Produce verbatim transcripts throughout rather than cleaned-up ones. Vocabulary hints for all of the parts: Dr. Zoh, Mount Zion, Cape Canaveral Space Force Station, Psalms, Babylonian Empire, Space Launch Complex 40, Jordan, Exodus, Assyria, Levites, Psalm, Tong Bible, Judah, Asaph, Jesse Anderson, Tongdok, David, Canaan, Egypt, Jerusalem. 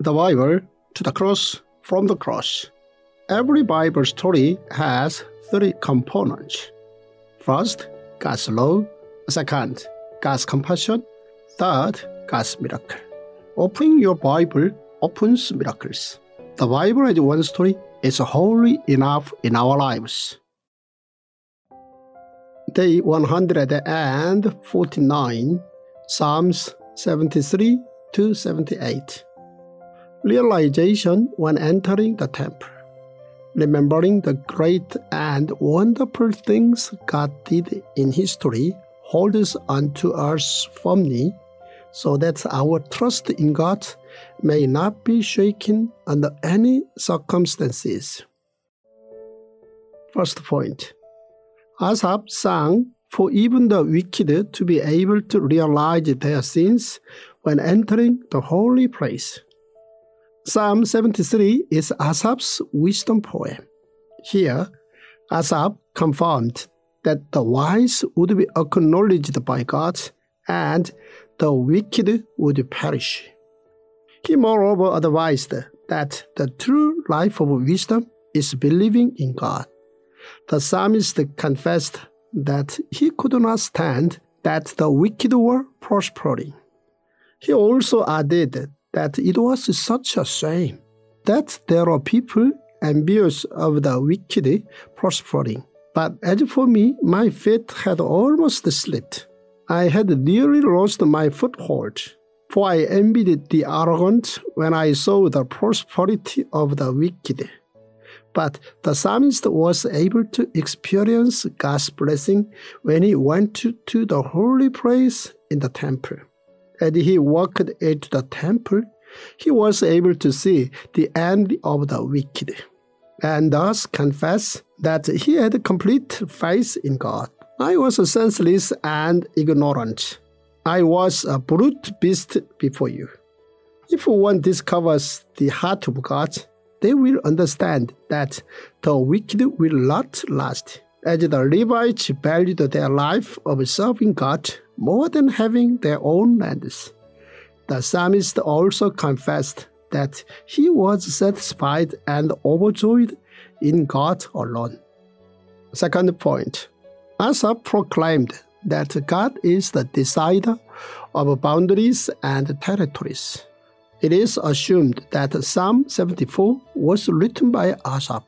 the Bible to the cross, from the cross. Every Bible story has three components. First, God's law. Second, God's compassion. Third, God's miracle. Opening your Bible opens miracles. The Bible as one story is wholly enough in our lives. Day one hundred forty-nine, Psalms seventy-three to seventy-eight. Realization when entering the temple. Remembering the great and wonderful things God did in history holds unto us firmly, so that our trust in God may not be shaken under any circumstances. First point. Asaph sang for even the wicked to be able to realize their sins when entering the holy place. Psalm seventy-three is Asaph's wisdom poem. Here, Asaph confirmed that the wise would be acknowledged by God and the wicked would perish. He moreover advised that the true life of wisdom is believing in God. The psalmist confessed that he could not stand that the wicked were prospering. He also added that it was such a shame that there are people envious of the wicked prospering. But as for me, my feet had almost slipped. I had nearly lost my foothold, for I envied the arrogant when I saw the prosperity of the wicked. But the psalmist was able to experience God's blessing when he went to the holy place in the temple. As he walked into the temple, he was able to see the end of the wicked, and thus confess that he had complete faith in God. I was senseless and ignorant. I was a brute beast before you. If one discovers the heart of God, they will understand that the wicked will not last, as the Levites valued their life of serving God more than having their own lands. The psalmist also confessed that he was satisfied and overjoyed in God alone. Second point. Asaph proclaimed that God is the decider of boundaries and territories. It is assumed that Psalm seventy-four was written by Asaph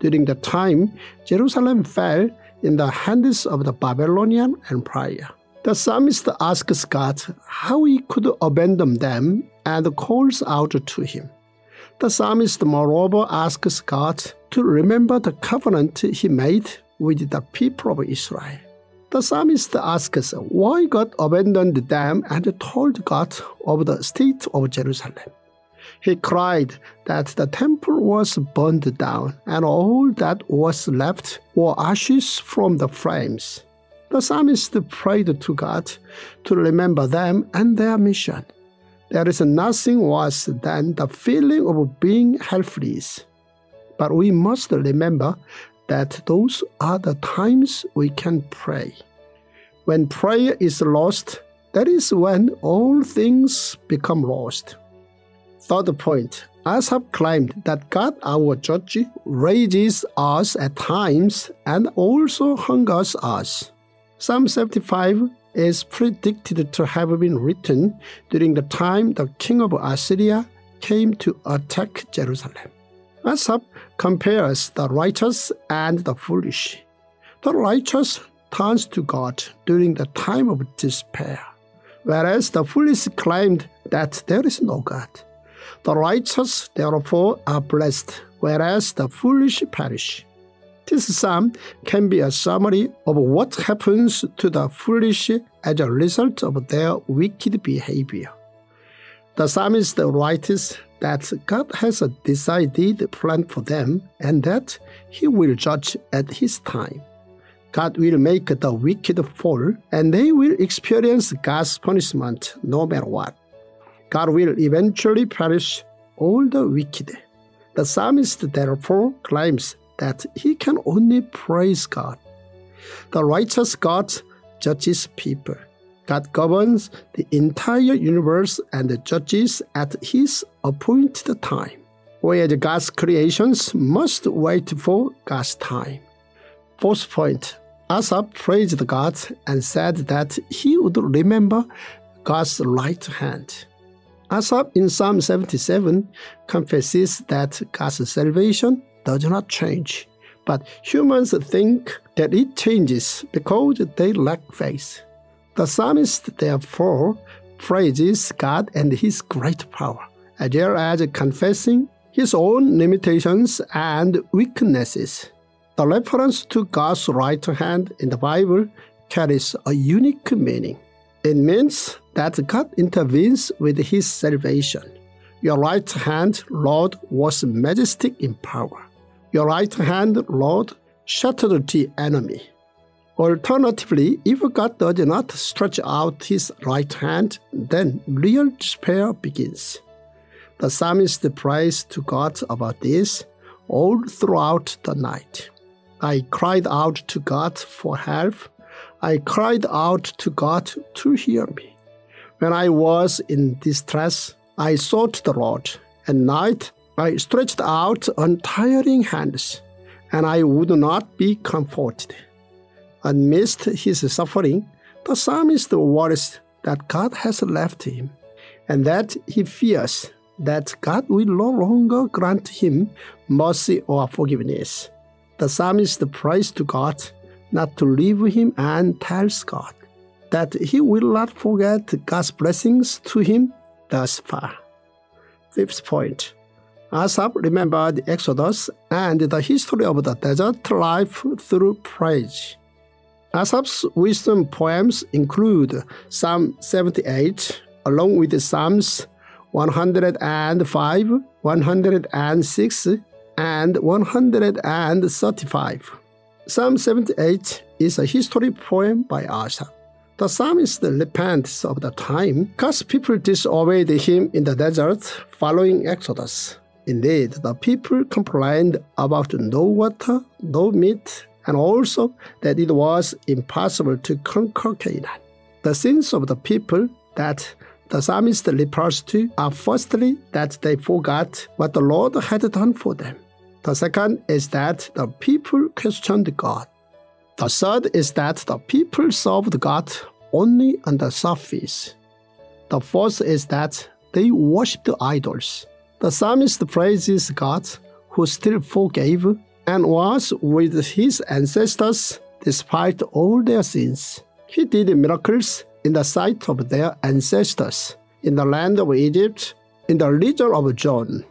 during the time Jerusalem fell in the hands of the Babylonian Empire. The psalmist asks God how he could abandon them and calls out to him. The psalmist moreover asks God to remember the covenant he made with the people of Israel. The psalmist asks why God abandoned them and told God of the state of Jerusalem. He cried that the temple was burned down and all that was left were ashes from the flames. The psalmist prayed to God to remember them and their mission. There is nothing worse than the feeling of being helpless. But we must remember that those are the times we can pray. When prayer is lost, that is when all things become lost. Third point. Asaph claimed that God, our judge, rages us at times and also hungers us. Psalm seventy-five is predicted to have been written during the time the king of Assyria came to attack Jerusalem. Asaph compares the righteous and the foolish. The righteous turns to God during the time of despair, whereas the foolish claimed that there is no God. The righteous, therefore, are blessed, whereas the foolish perish. This psalm can be a summary of what happens to the foolish as a result of their wicked behavior. The psalmist writes that God has a decided plan for them and that he will judge at his time. God will make the wicked fall and they will experience God's punishment no matter what. God will eventually punish all the wicked. The psalmist therefore claims that he can only praise God. The righteous God judges people. God governs the entire universe and the judges at His appointed time, whereas God's creations must wait for God's time. Fourth point, Asaph praised God and said that he would remember God's right hand. Asaph in Psalm seventy-seven confesses that God's salvation does not change, but humans think that it changes because they lack faith. The psalmist therefore praises God and His great power, as well as confessing his own limitations and weaknesses. The reference to God's right hand in the Bible carries a unique meaning. It means that God intervenes with His salvation. Your right hand, Lord, was majestic in power. Your right hand, Lord, shattered the enemy. Alternatively, if God does not stretch out His right hand, then real despair begins. The psalmist prays to God about this all throughout the night. I cried out to God for help. I cried out to God to hear me. When I was in distress, I sought the Lord. At night, I stretched out untiring hands, and I would not be comforted. Amidst his suffering, the psalmist worries that God has left him, and that he fears that God will no longer grant him mercy or forgiveness. The psalmist prays to God not to leave him and tells God that he will not forget God's blessings to him thus far. Fifth point, Asaph remembered Exodus and the history of the desert life through praise. Asaph's wisdom poems include Psalm seventy-eight, along with Psalms one hundred five, one hundred six, and one hundred thirty-five. Psalm seventy-eight is a history poem by Asaph. The psalmist repents of the time God's people disobeyed him in the desert following Exodus. Indeed, the people complained about no water, no meat, and also that it was impossible to conquer Canaan. The sins of the people that the psalmist refers to are firstly that they forgot what the Lord had done for them. The second is that the people questioned God. The third is that the people served God only on the surface. The fourth is that they worshipped idols. The psalmist praises God, who still forgave and was with his ancestors despite all their sins. He did miracles in the sight of their ancestors, in the land of Egypt, in the region of Jordan.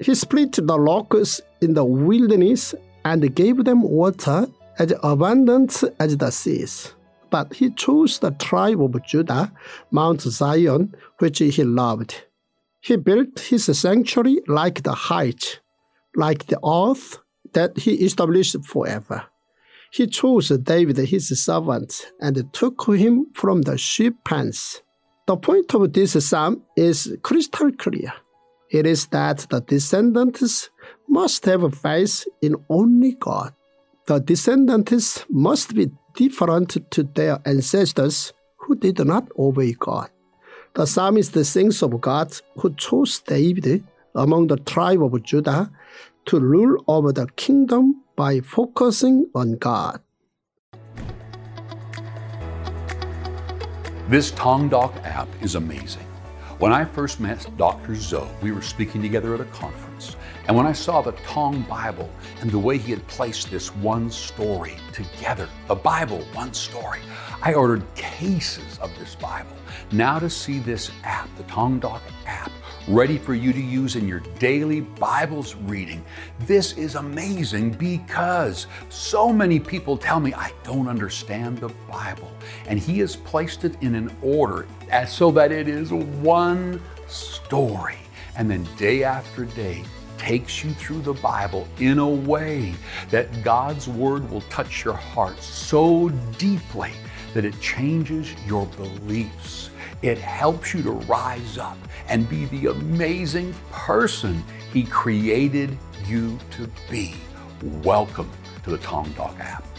He split the rocks in the wilderness and gave them water as abundant as the seas. But he chose the tribe of Judah, Mount Zion, which he loved. He built his sanctuary like the height, like the earth that he established forever. He chose David his servant and took him from the sheep pens. The point of this psalm is crystal clear. It is that the descendants must have faith in only God. The descendants must be different to their ancestors who did not obey God. The psalmist sings of God who chose David among the tribe of Judah to rule over the kingdom by focusing on God. This Tongdok app is amazing. When I first met Doctor Zoh, we were speaking together at a conference, and when I saw the Tong Bible and the way he had placed this one story together, the Bible, one story, I ordered cases of this Bible. Now to see this app, the Tongdok app, ready for you to use in your daily Bible's reading, this is amazing because so many people tell me I don't understand the Bible, and he has placed it in an order so that it is one story, and then day after day takes you through the Bible in a way that God's Word will touch your heart so deeply that it changes your beliefs. It helps you to rise up and be the amazing person He created you to be. Welcome to the Tongdok app.